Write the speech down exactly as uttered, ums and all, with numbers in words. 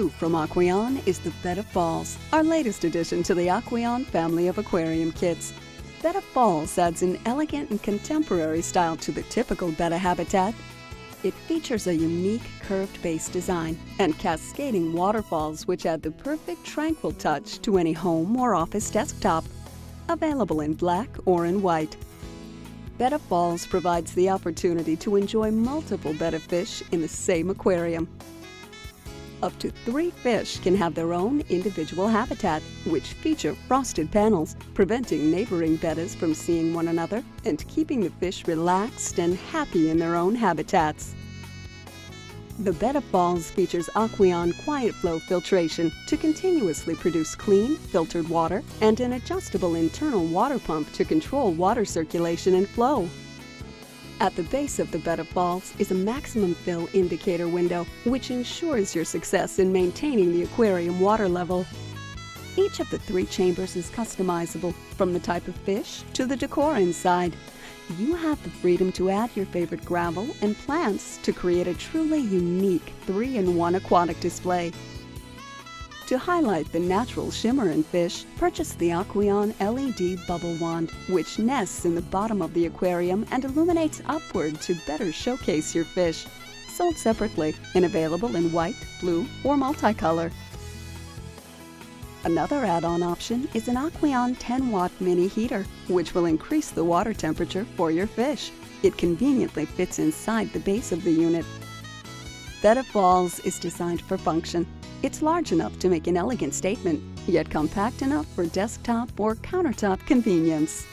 new from Aqueon is the Betta Falls, our latest addition to the Aqueon family of aquarium kits. Betta Falls adds an elegant and contemporary style to the typical Betta habitat. It features a unique curved base design and cascading waterfalls which add the perfect tranquil touch to any home or office desktop. Available in black or in white. Betta Falls provides the opportunity to enjoy multiple Betta fish in the same aquarium. Up to three fish can have their own individual habitat, which feature frosted panels, preventing neighboring bettas from seeing one another and keeping the fish relaxed and happy in their own habitats. The Betta Falls features Aqueon Quiet Flow filtration to continuously produce clean, filtered water and an adjustable internal water pump to control water circulation and flow. At the base of the Betta Falls is a maximum fill indicator window, which ensures your success in maintaining the aquarium water level. Each of the three chambers is customizable, from the type of fish to the decor inside. You have the freedom to add your favorite gravel and plants to create a truly unique three in one aquatic display. To highlight the natural shimmer in fish, purchase the Aqueon L E D Bubble Wand, which nests in the bottom of the aquarium and illuminates upward to better showcase your fish. Sold separately and available in white, blue, or multicolor. Another add-on option is an Aqueon ten watt mini heater, which will increase the water temperature for your fish. It conveniently fits inside the base of the unit. Betta Falls is designed for function. It's large enough to make an elegant statement, yet compact enough for desktop or countertop convenience.